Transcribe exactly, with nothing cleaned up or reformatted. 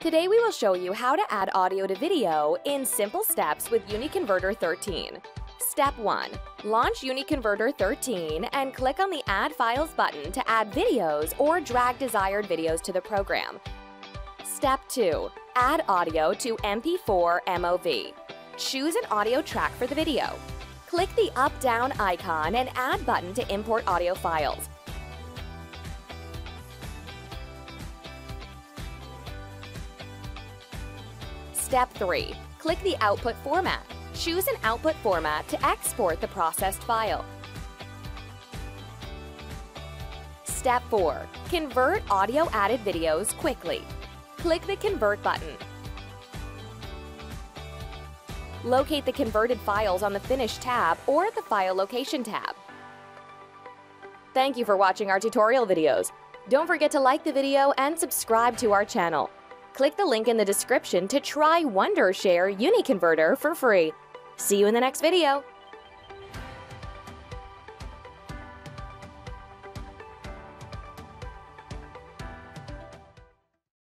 Today we will show you how to add audio to video in simple steps with UniConverter thirteen. Step one. Launch UniConverter thirteen and click on the Add Files button to add videos or drag desired videos to the program. Step two. Add audio to M P four M O V. Choose an audio track for the video. Click the up-down icon and Add button to import audio files. Step three. Click the output format. Choose an output format to export the processed file. Step four. Convert audio-added videos quickly. Click the Convert button. Locate the converted files on the Finish tab or at the File Location tab. Thank you for watching our tutorial videos. Don't forget to like the video and subscribe to our channel. Click the link in the description to try Wondershare UniConverter for free. See you in the next video!